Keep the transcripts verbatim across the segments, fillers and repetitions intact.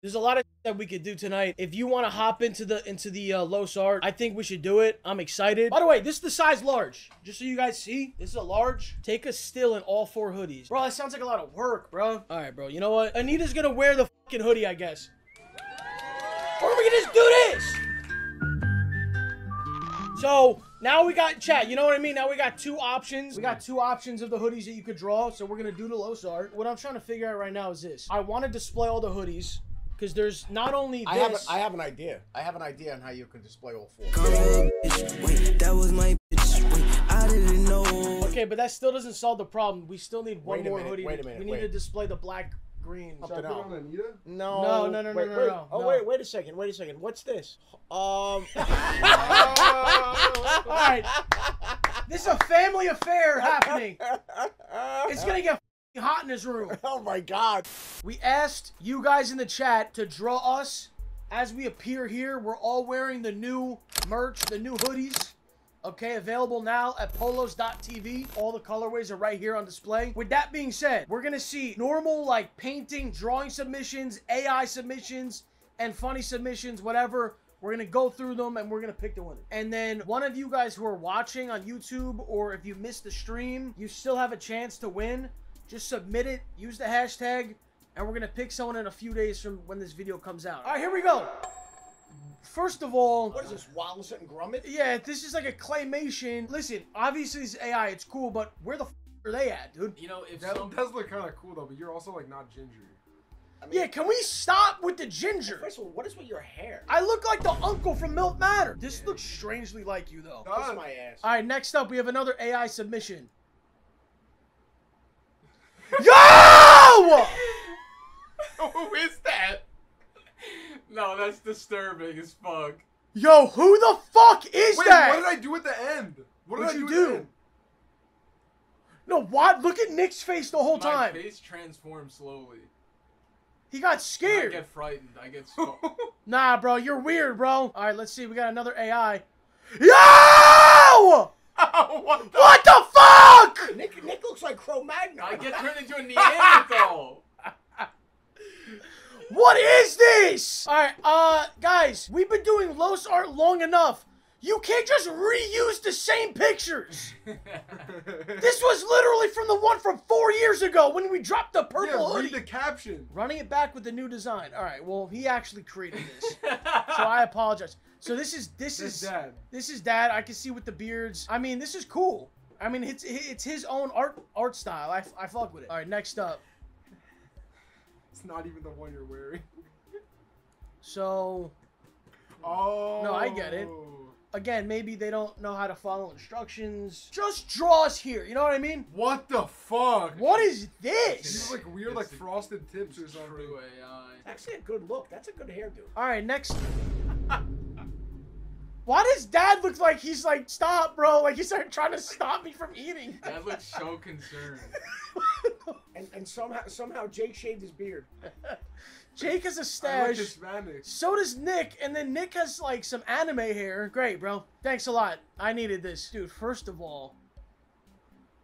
There's a lot of that we could do tonight. If you want to hop into the into the uh, Los art, I think we should do it. I'm excited. By the way, this is the size large. Just so you guys see, this is a large. Take a still in all four hoodies. Bro, that sounds like a lot of work, bro. All right, bro. You know what? Anita's going to wear the fucking hoodie, I guess. Or we can just do this. So now we got chat. You know what I mean? Now we got two options. We got two options of the hoodies that you could draw. So we're going to do the Los art. What I'm trying to figure out right now is this. I want to display all the hoodies. Because there's not only this. I have, a, I have an idea. I have an idea on how you can display all four. Okay, but that still doesn't solve the problem. We still need one more hoodie. Wait a minute. We need to display the black, green. Something on Anita? No. No, no, no, no, no, no. Oh, wait, wait a second. Wait a second. What's this? Um. All right. This is a family affair happening. It's going to get hot in this room. Oh my god. We asked you guys in the chat to draw us as we appear here. We're all wearing the new merch, the new hoodies, okay, available now at polos dot T V. All the colorways are right here on display. With that being said, we're gonna see normal, like, painting, drawing submissions, A I submissions, and funny submissions, whatever. We're going to go through them, and we're going to pick the winner. And then one of you guys who are watching on YouTube, or if you missed the stream, you still have a chance to win. Just submit it, use the hashtag, and we're going to pick someone in a few days from when this video comes out. All right, here we go. First of all... What is this, Wallace and Gromit? Yeah, this is like a claymation. Listen, obviously it's A I, it's cool, but where the f*** are they at, dude? You know, if that some... does look kind of cool, though, but you're also, like, not ginger. I mean, yeah, can we stop with the ginger? First of all, what is with your hair? I look like the uncle from Milk Matter. This yeah. looks strangely like you, though. That's my ass. All right, next up, we have another A I submission. Yo! Who is that? No, that's disturbing as fuck. Yo, who the fuck is Wait, that? What did I do at the end? What What'd did I do? You do? At the end? No, what? Look at Nick's face the whole My time. My face transformed slowly. He got scared. I get frightened. I get scared. Nah, bro, you're weird, bro. All right, let's see. We got another A I. Yo! Oh, what, the what the fuck? Nick, Nick looks like Cro-Magnon. I get turned into a Neanderthal. What is this? All right, uh, guys, we've been doing Los art long enough. You can't just reuse the same pictures. This was literally from the one from four years ago when we dropped the purple yeah, hoodie. Read the caption. Running it back with the new design. All right, well, he actually created this, so I apologize. So this is this is dad. This is dad. I can see with the beards. I mean, this is cool. I mean, it's it's his own art art style. I I fuck with it. All right, next up. It's not even the one you're wearing. So. Oh. No, I get it. Again, maybe they don't know how to follow instructions. Just draw us here. You know what I mean? What the fuck? What is this? This is like weird, it's like frosted tips or something. True A I. It's actually a good look. That's a good hairdo. All right, next. Why does Dad look like he's like, stop, bro? Like he's like, trying to stop me from eating. Dad looks so concerned. and and somehow somehow Jake shaved his beard. Jake has a stash. I like so does Nick, and then Nick has like some anime hair. Great, bro. Thanks a lot. I needed this, dude. First of all,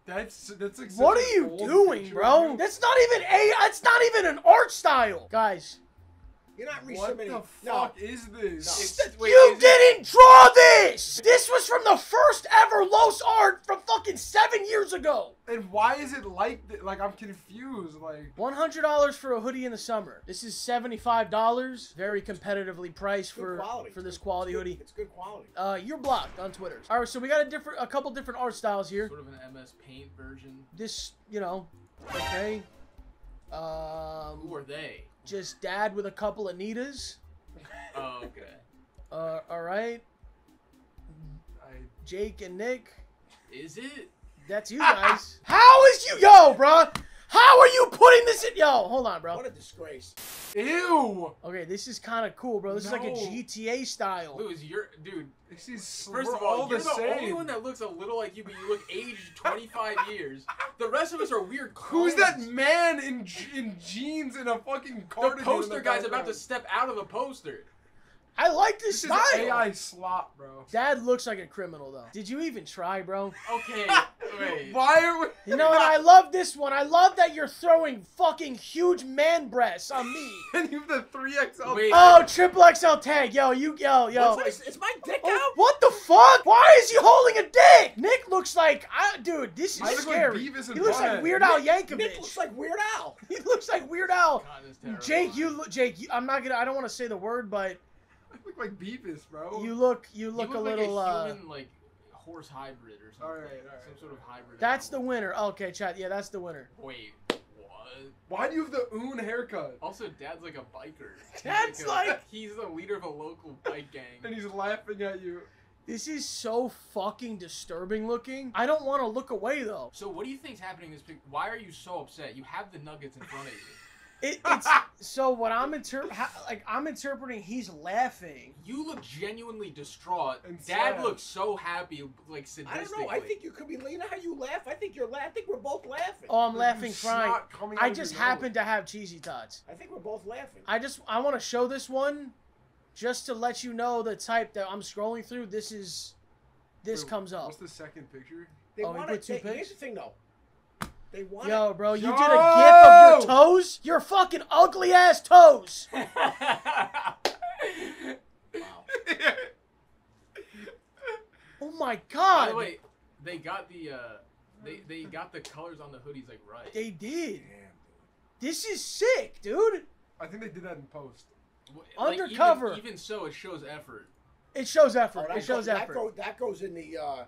that's that's. Like what are you doing, bro? You. That's not even a. That's not even an art style, guys. You're not resubmitting. What the fuck no. is this? No. Wait, you is didn't it? draw this. This was from the first ever Los art from fucking seven years ago. And why is it like that? Like I'm confused. Like one hundred dollars for a hoodie in the summer. This is seventy-five dollars. Very competitively priced for for this quality it's good, hoodie. It's good quality. Uh, you're blocked on Twitter. All right, so we got a different, a couple different art styles here. Sort of an M S Paint version. This, you know, okay. Um, Who are they? Just dad with a couple Anitas. Oh, okay. Uh, all right. I... Jake and Nick. Is it? That's you guys. How is you? Yo, bro. How are you putting this in? Yo, hold on, bro. What a disgrace. Ew. Okay, this is kind of cool, bro. This no. is like a G T A style. Dude, you're, dude this is first of all, all you're the, the only one that looks a little like you, but you look aged twenty-five years. The rest of us are weird clones. Who's that man in in jeans and a fucking cardigan? The poster guy's about to step out of the poster. I like this This smile. Is an A I slop, bro. Dad looks like a criminal, though. Did you even try, bro? Okay, wait. Why are we... You know what? I love this one. I love that you're throwing fucking huge man breasts on me. And you have the three X L. Wait. Oh, triple X L tag. Yo, you... Yo, yo. What's is, is my dick oh, out? What the fuck? Why is he holding a dick? Nick looks like... I, dude, this is I scary. Like Beavis and he looks Butthead. Like Weird Al Yankovic. Nick looks like Weird Al. He looks like Weird Al. God, Jake, you... Jake, you, I'm not gonna... I don't want to say the word, but... I look like Beavis, bro. You look, you look, you look a like little, a human, uh, like horse hybrid or something. All right, all right. Some sort of hybrid. That's animal. The winner. Oh, okay, chat. Yeah, that's the winner. Wait, what? Why do you have the oon haircut? Also, Dad's like a biker. Dad's he's like, a, like he's the leader of a local bike gang. And he's laughing at you. This is so fucking disturbing looking. I don't want to look away though. So what do you think's happening in this picture? Why are you so upset? You have the nuggets in front of you. It, it's so what I'm inter like I'm interpreting he's laughing. You look genuinely distraught. And Dad sad. Looks so happy, like sadistically. I don't know. I think you could be Lena. How you laugh? I think you're laughing. I think we're both laughing. Oh, I'm like, laughing, crying. I just happen nose. To have cheesy tots. I think we're both laughing. I just I want to show this one, just to let you know the type that I'm scrolling through. This is, this Wait, comes up. What's the second picture? They oh, want to take. Here's the thing, though. They want Yo, it. Bro, you Yo! Did a gif of your toes? Your fucking ugly ass toes. Wow. Oh my God. By the way, they got the uh, they they got the colors on the hoodies like right. They did. Damn, this is sick, dude. I think they did that in post. Like, Undercover. Even, even so, it shows effort. It shows effort. Oh, it shows that effort. Go, that goes in the. Uh...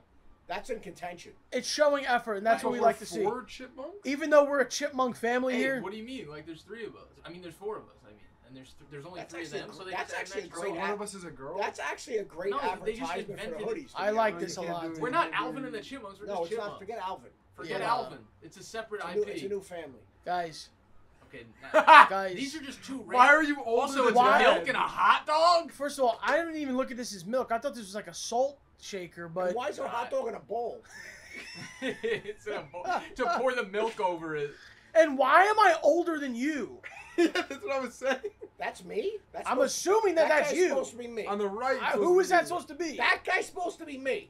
That's in contention. It's showing effort, and that's right, what we like to see. Chipmunks? Even though we're a chipmunk family hey, here. What do you mean? Like, there's three of us. I mean, there's four of us. I mean, and there's th there's only that's three of them. So they that's actually a great. So one of us is a girl. That's actually a great no, advertisement they just for hoodies. I like you know, this a lot. We're not Alvin and the Chipmunks. We're no, just chipmunks. Not, forget Alvin. Forget yeah. Alvin. It's a separate it's a new, I P. It's a new family, guys. Okay, now, guys. These are just two. Rare. Why are you also? It's milk and a hot dog. First of all, I didn't even look at this as milk. I thought this was like a salt. Shaker, but why is there a hot dog in a bowl? It's in a bowl to pour the milk over it. And why am I older than you? Yeah, that's what I was saying. That's me. That's I'm assuming that, that that's you. Supposed to be me. On the right. I, who is that me. Supposed to be? That guy's supposed to be me.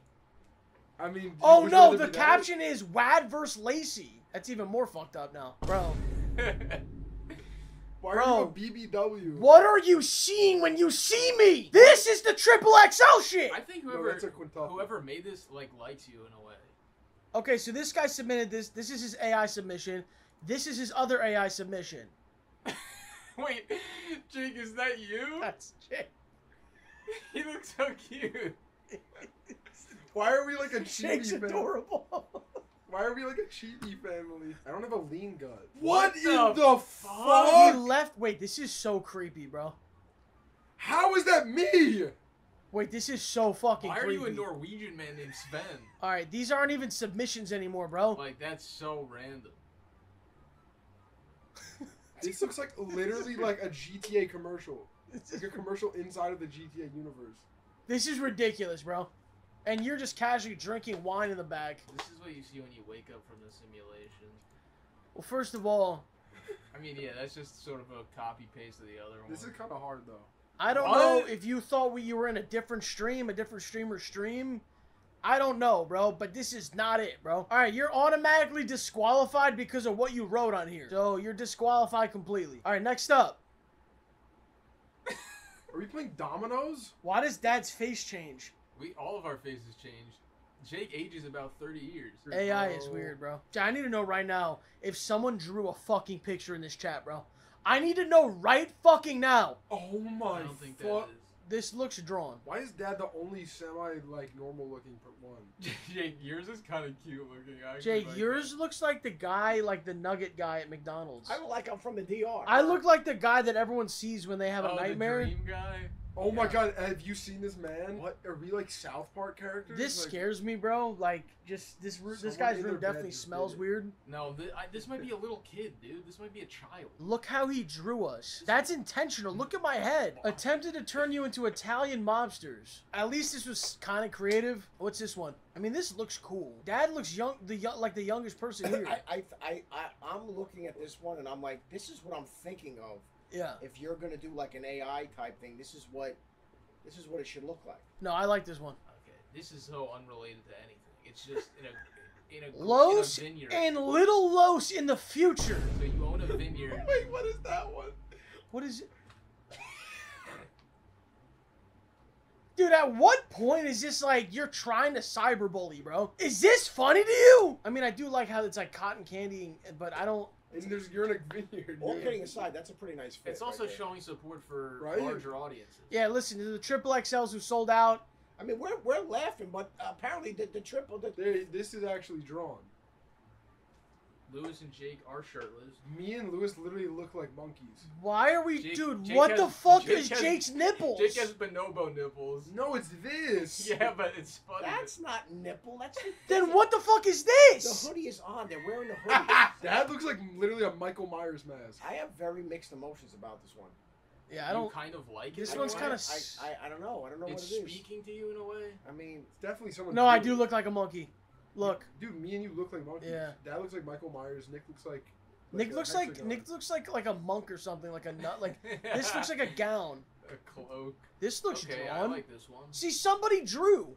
I mean. Oh no! The caption is Wad versus Lacey. That's even more fucked up now, bro. Why Bro, are you a B B W? What are you seeing when you see me? This is the triple X L shit. I think whoever no, whoever made this like likes you in a way. Okay, so this guy submitted this. This is his A I submission. This is his other A I submission. Wait, Jake, is that you? That's Jake. He looks so cute. Why are we like a Jake's adorable? Why are we like a cheaty family? I don't have a lean gut. What, what in the, the fuck? He left. Wait, this is so creepy, bro. How is that me? Wait, this is so fucking creepy. Why are you a Norwegian man named Sven? All right, these aren't even submissions anymore, bro. Like, that's so random. This looks like literally like a G T A commercial. It's like a commercial inside of the G T A universe. This is ridiculous, bro. And you're just casually drinking wine in the back. This is what you see when you wake up from the simulation. Well, first of all... I mean, yeah, that's just sort of a copy-paste of the other one. This is kind of hard, though. I don't what? know if you thought we, you were in a different stream, a different streamer's stream. I don't know, bro, but this is not it, bro. All right, you're automatically disqualified because of what you wrote on here. So you're disqualified completely. All right, next up. Are we playing dominoes? Why does Dad's face change? We all of our faces changed. Jake ages about thirty years. A I is weird, bro. I need to know right now if someone drew a fucking picture in this chat, bro. I need to know right fucking now. Oh my! I don't think that is. This looks drawn. Why is Dad the only semi like normal looking one? Jake, yours is kind of cute looking. I Jake, like yours that. Looks like the guy, like the nugget guy at McDonald's. I look like I'm from the D R. I look like the guy that everyone sees when they have oh, a nightmare. The dream guy. Oh yeah. My God, have you seen this man? What are we like South Park characters? This like, scares me, bro. Like, just this room, this guy's room definitely smells weird. No, th I, this might be a little kid, dude. This might be a child. Look how he drew us. That's intentional. Look at my head. Attempted to turn you into Italian mobsters. At least this was kind of creative. What's this one? I mean, this looks cool. Dad looks young, the young, like the youngest person here. I, I, I, I, I'm looking at this one and I'm like, this is what I'm thinking of. Yeah. If you're gonna do like an A I type thing, this is what This is what it should look like. No, I like this one. Okay, this is so unrelated to anything. It's just in a, in a, Los in a vineyard. And Little Los in the future. So you own a vineyard. Wait, what is that one? What is it? Dude, at what point is this like you're trying to cyberbully, bro? Is this funny to you? I mean, I do like how it's like cotton candy, but I don't. And there's you're in a vineyard. All kidding aside, that's a pretty nice fit. It's also right showing support for right? larger audiences. Yeah, listen to the triple X Ls who sold out. I mean, we're we're laughing, but apparently the the triple the there, this is actually drawn. Lewis and Jake are shirtless. Me and Lewis literally look like monkeys. Why are we, Jake, dude? Jake what has, the fuck Jake is has, Jake's nipples? Jake has bonobo nipples. No, it's this. Yeah, but it's funny. That's not nipple. That's then what the fuck is this? The hoodie is on. They're wearing the hoodie. That looks like literally a Michael Myers mask. I have very mixed emotions about this one. Yeah, I don't you kind of like it. This one's kind of. I, I I don't know. I don't know it's what it is. Speaking to you in a way. I mean, it's definitely someone. No, I do look like a monkey. Look, dude, me and you look like monkeys. Yeah. That looks like Michael Myers. Nick looks like. like Nick looks like Nick looks like like a monk or something. Like a nut. Like this looks like a gown. A cloak. This looks okay, drawn. I like this one. See, somebody drew.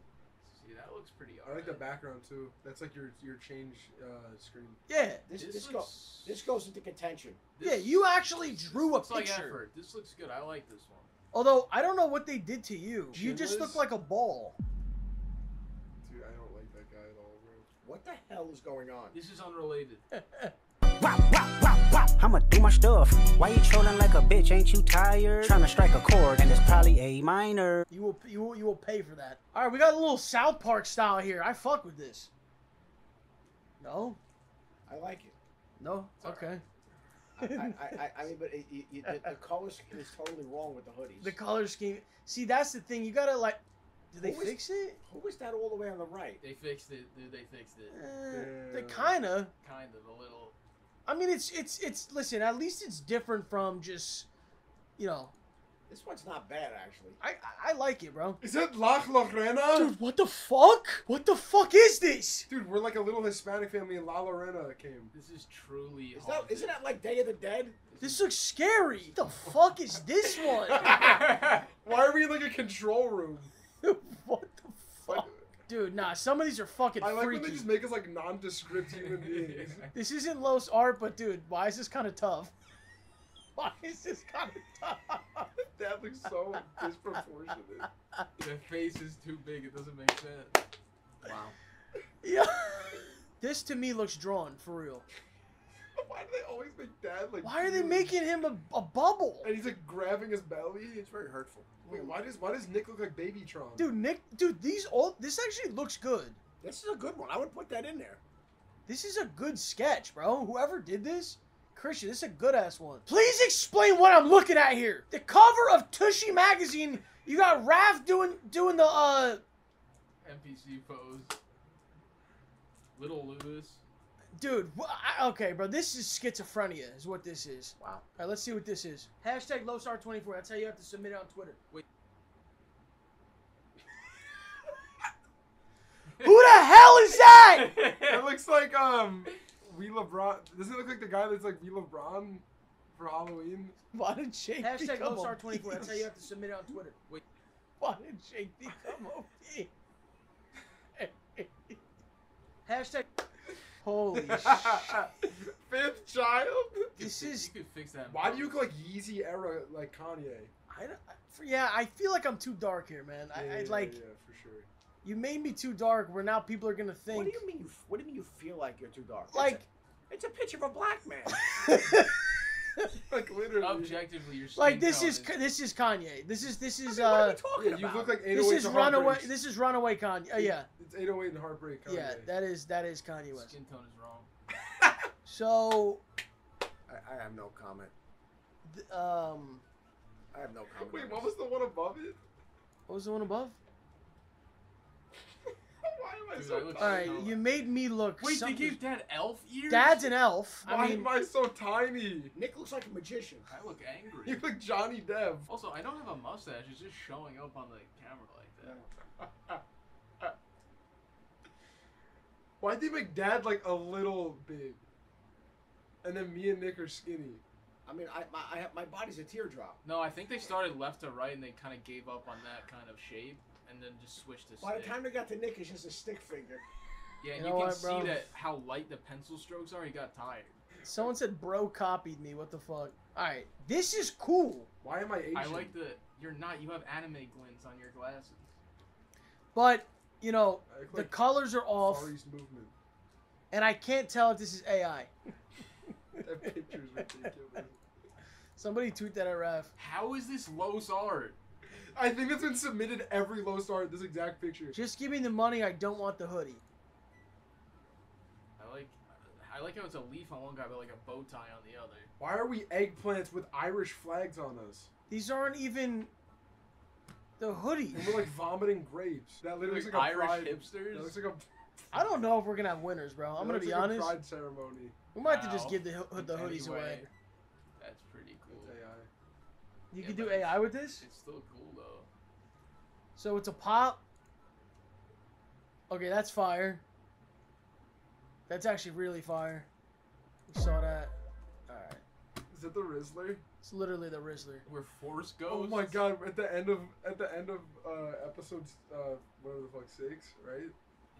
See, that looks pretty. I right. like the background too. That's like your your change uh, screen. Yeah. This this, this, looks, go, this goes into contention. This, yeah, you actually drew this a looks picture. Like effort. This looks good. I like this one. Although I don't know what they did to you. Chinless? You just look like a ball. What the hell is going on? This is unrelated. Wop, wop, wop, wop. I'ma do my stuff. Why you trolling like a bitch? Ain't you tired? Trying to strike a chord, and it's probably A minor. You will, you will, you will pay for that. All right, we got a little South Park style here. I fuck with this. No, I like it. No, it's okay. Right. I, I, I, I mean, but it, it, it, the, the color scheme is totally wrong with the hoodies. The color scheme. See, that's the thing. You gotta like. Did they fix it? Who was that all the way on the right? They fixed it, dude. They fixed it. Uh, they kind of. Kind of, a little. I mean, it's, it's, it's, listen, at least it's different from just, you know. This one's not bad, actually. I, I, I like it, bro. Is that Loch Lorena? Dude, what the fuck? What the fuck is this? Dude, we're like a little Hispanic family in La Lorena came. This is truly is that, Isn't that like Day of the Dead? This looks scary. What the fuck is this one? Why are we in like a control room? What the fuck? Dude, nah, some of these are fucking freaky. I like freaky. When they just make us like nondescript human beings. Yeah. This isn't Los art, but dude, why is this kind of tough? Why is this kind of tough? That looks so disproportionate. The face is too big, it doesn't make sense. Wow. Yeah. This to me looks drawn, for real. Why do they always make dad like Why are they making him a, a bubble? And he's like grabbing his belly. It's very hurtful. Wait, why does why does Nick look like Babytron? Dude, Nick, dude, these all this actually looks good. This is a good one. I would put that in there. This is a good sketch, bro. Whoever did this, Christian, this is a good ass one. Please explain what I'm looking at here. The cover of Tushy magazine. You got Raph doing doing the uh N P C pose. Little Lewis. Dude, I, okay, bro, this is schizophrenia is what this is. Wow. All right, let's see what this is. Hashtag Los R twenty-four. That's how you have to submit it on Twitter. Wait. Who the hell is that? It looks like, um, We LeBron. Does it look like the guy that's like We LeBron for Halloween? Why did Jake Hashtag Los R twenty-four. That's how you have to submit it on Twitter. Wait. Why did Jake become O P? Hashtag... Holy shit. Fifth child? This is... You could fix that. Why do you look like Yeezy era, like Kanye? I don't... Yeah, I feel like I'm too dark here, man. Yeah, I, I like... Yeah, for sure. You made me too dark where now people are going to think... What do you mean you... What do you mean you feel like you're too dark? Like... It's a, it's a picture of a black man. Like literally, objectively, you're like this is this is Kanye. This is this is. I mean, what are we talking uh, about? You look like this is runaway. This is runaway Kanye. Oh, yeah, it's eight oh eight and heartbreak Kanye. Yeah, that is that is Kanye West. Skin tone is wrong. So, I, I have no comment. Th um, I have no comment. Wait, what was the one above it? What was the one above? Why am I so All right, you made me look. Wait, something. They gave Dad elf ears? Dad's an elf. Why I mean, am I so tiny? Nick looks like a magician. I look angry. You look Johnny Depp. Also, I don't have a mustache. It's just showing up on the camera like that. Why'd they make Dad like a little big? And then me and Nick are skinny. I mean, I my, I have, my body's a teardrop. No, I think they started left to right, and they kind of gave up on that kind of shape, and then just switched to. By stick. The time they got to Nick, it's just a stick figure. Yeah, and you, you know can what, see that how light the pencil strokes are. He got tired. Someone said, "Bro, copied me." What the fuck? All right, this is cool. Why am I Asian? I like the. You're not. You have anime glints on your glasses. But you know, like the colors are off. Sari's movement. And I can't tell if this is A I. That picture's ridiculous. Somebody tweet that at Raf. How is this Los art? I think it's been submitted every Los art. This exact picture. Just give me the money. I don't want the hoodie. I like, I like how it's a leaf on one guy, but like a bow tie on the other. Why are we eggplants with Irish flags on us? These aren't even the hoodie. We're like vomiting grapes. That literally looks like a Irish hipsters. That looks like a. I don't know if we're gonna have winners, bro. I'm gonna be honest. It's a pride ceremony. We might have to just give the the hoodies away. That's pretty cool. You can do A I with this? It's still cool though. So it's a pop. Okay, that's fire. That's actually really fire. We saw that. All right. Is it the Rizzler? It's literally the Rizzler. Where Force goes. Oh my God! At the end of at the end of uh, episode uh, whatever the fuck six, right?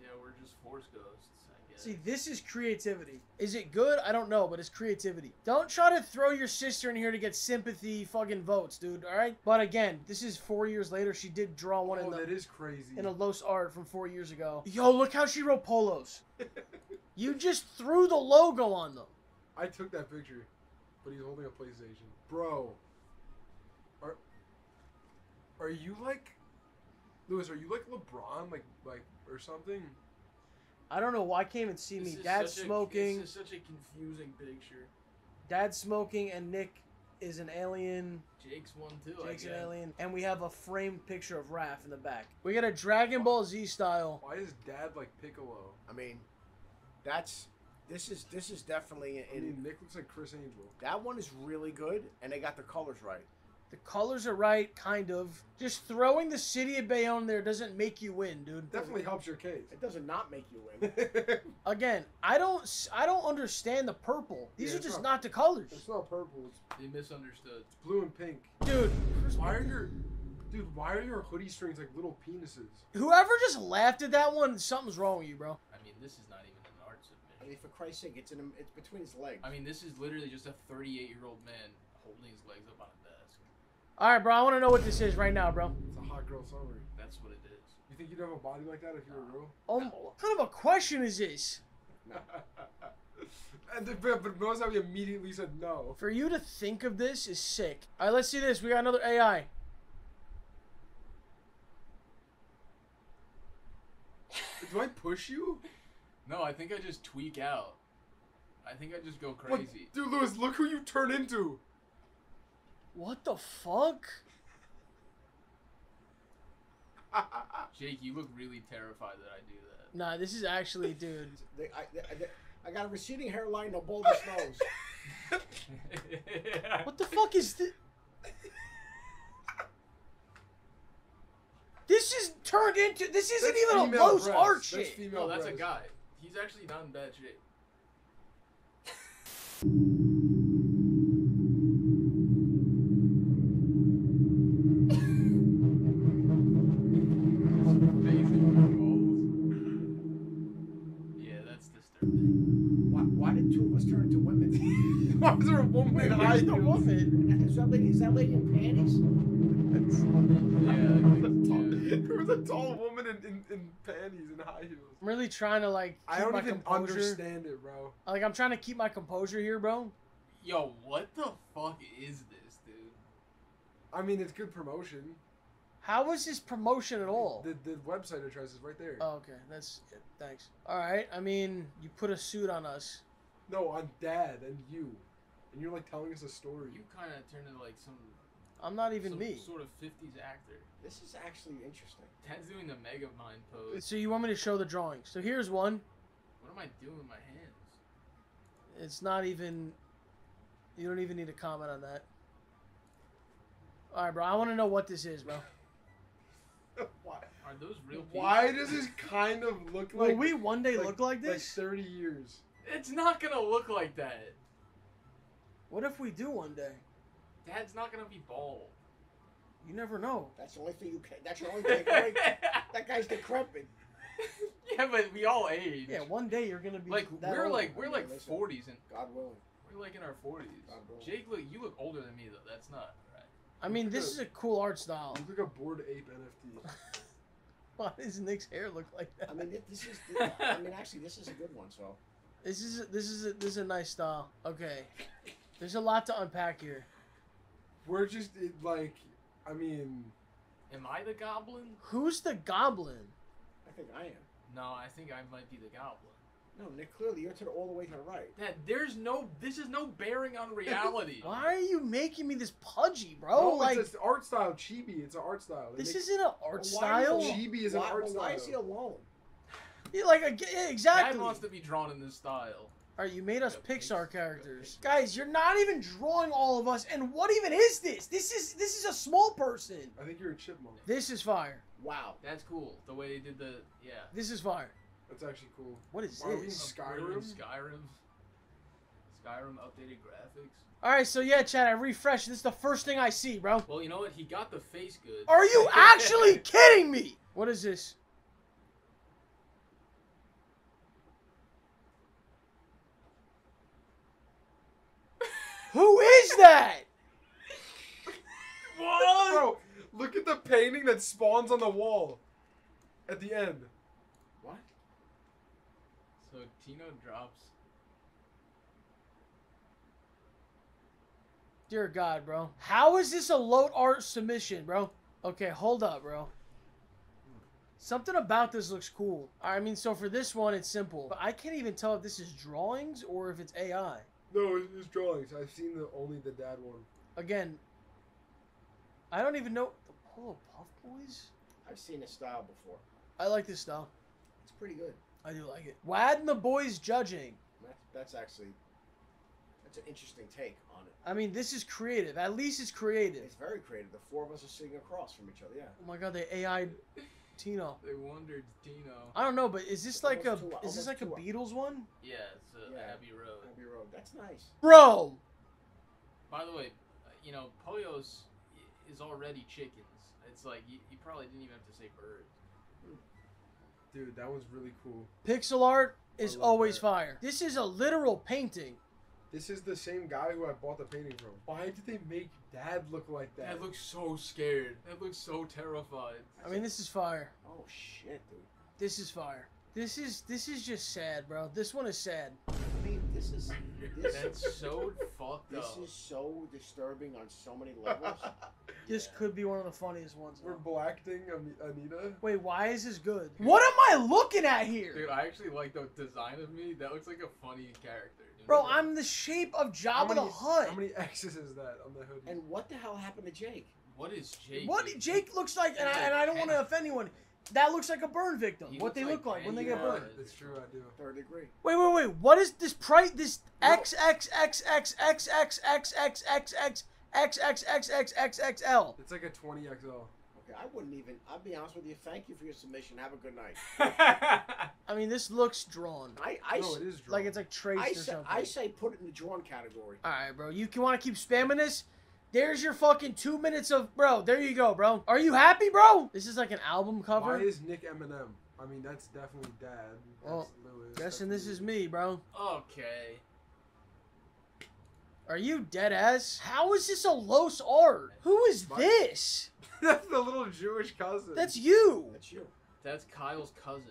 Yeah, we're just force ghosts, I guess. See, this is creativity. Is it good? I don't know, but it's creativity. Don't try to throw your sister in here to get sympathy fucking votes, dude, all right? But again, this is four years later. She did draw one oh, in the... Oh, that is crazy. In a Los art from four years ago. Yo, look how she wrote Polos. You just threw the logo on them. I took that picture, but he's holding a PlayStation. Bro. Are, are you like... Louis, are you like LeBron, like, like, or something? I don't know why I can't even see me. Dad's smoking. This is such a confusing picture. Dad's smoking, and Nick is an alien. Jake's one too. Jake's an alien, and we have a framed picture of Raph in the back. We got a Dragon Ball Z style. Why is Dad like Piccolo? I mean, that's this is this is definitely. In, I mean, Nick looks like Chris Angel. That one is really good, and they got the colors right. The colors are right, kind of. Just throwing the city of Bayonne there doesn't make you win, dude. Definitely helps your case. It doesn't not make you win. Again, I don't, I don't understand the purple. These yeah, are just not, not the colors. It's not purple. It's, they misunderstood. It's blue and pink. Dude, why are your, dude, why are your hoodie strings like little penises? Whoever just laughed at that one, something's wrong with you, bro. I mean, this is not even an art submission. I mean, for Christ's sake, it's in, it's between his legs. I mean, this is literally just a thirty-eight-year-old man holding his legs up on a desk. All right, bro. I want to know what this is right now, bro. It's a hot girl summer. That's what it is. You think you'd have a body like that if you were real? Oh, no. What kind of a question is this? No. And the, but most of you immediately said no. For you to think of this is sick. All right, let's see this. We got another A I. Do I push you? No, I think I just tweak out. I think I just go crazy. What? Dude, Louis, look who you turn into. What the fuck? Jake, you look really terrified that I do that. Nah, this is actually, dude. they, I, they, they, I got a receding hairline and a bulbous nose. What the fuck is this? This is turned into. This isn't that's even a Los art shit. No, that's breast. A guy. He's actually not in bad shape. Why is there a woman? I the woman. Is that lady? Is that lady in panties? Yeah. There was a tall woman in, in, in panties and high heels. I'm really trying to like. Keep I don't my even composure. Understand it, bro. Like I'm trying to keep my composure here, bro. Yo, what the fuck is this, dude? I mean, it's good promotion. How is this promotion at all? The the website address is right there. Oh, okay, that's it. Thanks. All right. I mean, you put a suit on us. No, on Dad and you. And you're like telling us a story. You kind of turned into like some. I'm not even some me. Sort of fifties actor. This is actually interesting. Dad's doing the Megamind pose. So you want me to show the drawing? So here's one. What am I doing with my hands? It's not even. You don't even need to comment on that. All right, bro. I want to know what this is, bro. Why are those real? People? Why does this kind of look like? Will we one day like, look like this? Like thirty years. It's not gonna look like that. What if we do one day? Dad's not gonna be bald. You never know. That's the only thing you can. That's the only thing. That guy's decrepit. Yeah, but we all age. Yeah, one day you're gonna be like that we're old. like we're I mean, like listen, forties and God willing. We're like in our forties. Jake, look, you look older than me though. That's not right. I mean, this a, is a cool art style. You look like a Bored Ape N F T. Why does Nick's hair look like that? I mean, this is. I mean, actually, this is a good one. So. This is this is a, this is a nice style. Okay, there's a lot to unpack here. We're just like, I mean, am I the goblin? Who's the goblin? I think I am. No, I think I might be the goblin. No, Nick. Clearly, you're to the, all the way to the right. That there's no. This is no bearing on reality. Why are you making me this pudgy, bro? No, like, it's an art style chibi. It's an art style. It this makes, isn't an art style. Is chibi is why, an art style. Why is he alone? Yeah, like yeah, exactly. Dad wants to be drawn in this style. All right, you made us yeah, Pixar Pixar characters, Pixar. Guys. You're not even drawing all of us. And what even is this? This is this is a small person. I think you're a chipmunk. This is fire. Wow, that's cool. The way they did the yeah. This is fire. That's actually cool. What is Why this? Skyrim. Skyrim. Skyrim updated graphics. All right, so yeah, Chad, I refreshed. This is the first thing I see, bro. Well, you know what? He got the face good. Are you actually kidding me? What is this? Who is that? What? Bro, look at the painting that spawns on the wall at the end. What? So Tino drops. Dear God, bro. How is this a low art submission, bro? Okay, hold up, bro. Something about this looks cool. I mean, so for this one, it's simple. But I can't even tell if this is drawings or if it's A I. No, it's, it's drawings. I've seen the only the dad one. Again, I don't even know the Polo Puff Boys. I've seen this style before. I like this style. It's pretty good. I do like it. Wad and the boys judging. That's, that's actually that's an interesting take on it. I mean, this is creative. At least it's creative. It's very creative. The four of us are sitting across from each other. Yeah. Oh my God, they A I'd Tino. They wondered Tino. I don't know, but is this it's like a two, is this like a Beatles one? Yeah, it's a yeah, Abbey Road. Abbey Road. That's nice. Bro. By the way, you know, Poyos is already chickens. It's like you, you probably didn't even have to say birds. Dude, that was really cool. Pixel art is always that. Fire. This is a literal painting. This is the same guy who I bought the painting from. Why did they make Dad look like that? Dad looks so scared. Dad looks so terrified. I mean, this is fire. Oh shit, dude. This is fire. This is this is just sad, bro. This one is sad. I mean, this is this that's so fucked up. This is so disturbing on so many levels. This yeah. could be one of the funniest ones. We're blackting Anita. Wait, why is this good? What am I looking at here? Dude, I actually like the design of me. That looks like a funny character. Bro, I'm the shape of Jabba the Hutt. How many X's is that on the hoodie? And what the hell happened to Jake? What is Jake? What Jake looks like, and I, and I don't want to offend anyone, that looks like a burn victim. He what they like look like when they get burned. That's true, I do. Third degree. Wait, wait, wait. What is this price? This X X X X X X X X X X X X X X X X L. It's like a twenty X L. Okay, I wouldn't even. I'll be honest with you. Thank you for your submission. Have a good night. I mean, this looks drawn. I, I no, it is drawn. Like it's like traced I or say, something. I say put it in the drawn category. All right, bro. You want to keep spamming this? There's your fucking two minutes of bro. There you go, bro. Are you happy, bro? This is like an album cover. Why is Nick Eminem? I mean, that's definitely Dad. That's well, Lewis. Guessing that's this is me, bro. Okay. Are you dead ass? How is this a Los art? Who is My, this? That's the little Jewish cousin. That's you. That's you. That's Kyle's cousin.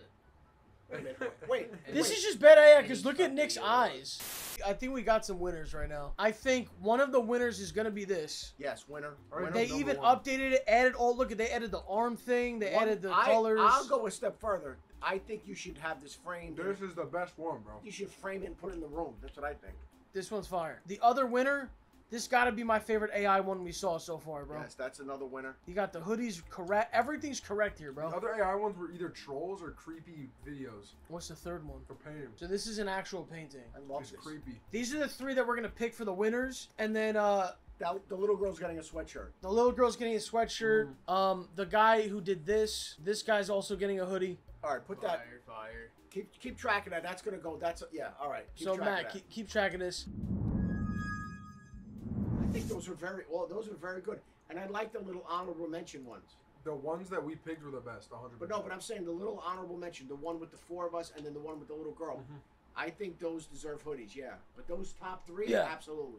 Wait, wait, wait. This wait. is just bad idea because look at Nick's eyes. I think we got some winners right now. I think one of the winners is gonna be this. Yes, winner. winner they even one. updated it, added all. Look at they added the arm thing. They one, added the I, colors. I'll go a step further. I think you should have this framed. This is the best one, bro. You should frame it and put it in the room. That's what I think. This one's fire. The other winner. This got to be my favorite A I one we saw so far, bro. Yes, that's another winner. You got the hoodies correct. Everything's correct here, bro. The other A I ones were either trolls or creepy videos. What's the third one? For painting. So this is an actual painting. I love it's this. It's creepy. These are the three that we're going to pick for the winners. And then... uh that, the little girl's getting a sweatshirt. The little girl's getting a sweatshirt. Mm. Um, The guy who did this. This guy's also getting a hoodie. All right, put fire, that... Fire, fire. Keep, keep track of that. That's going to go... That's... Yeah, all right. Keep so, Matt, keep, keep track of this. Those were very well. Those were very good, and I like the little honorable mention ones. The ones that we picked were the best, one hundred percent. But no, but I'm saying the little honorable mention, the one with the four of us, and then the one with the little girl. Mm-hmm. I think those deserve hoodies, yeah. But those top three, yeah. Absolutely.